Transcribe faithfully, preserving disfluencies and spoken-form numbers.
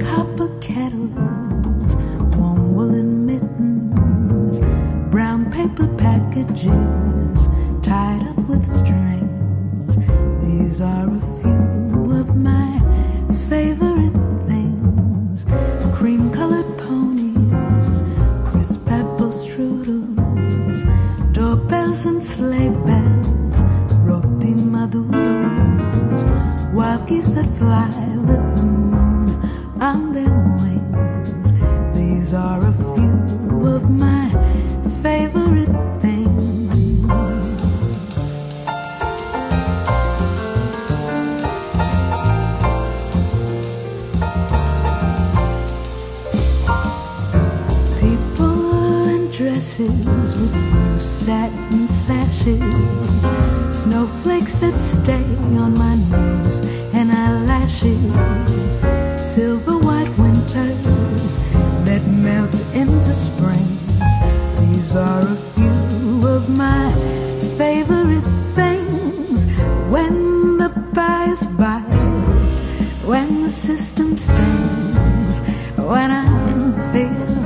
copper kettles, warm woolen mittens, brown paper packages tied up with strings. These are a few of my favorite things: cream-colored ponies, crisp apple strudels, doorbells and sleigh bells, roti maduros, wild geese that fly with the moon on their wings. These are a few of my favorite things. With blue satin sashes, snowflakes that stay on my nose and eyelashes, silver white winters that melt into springs. These are a few of my favorite things. When the bias bites, when the system stings, when I'm feeling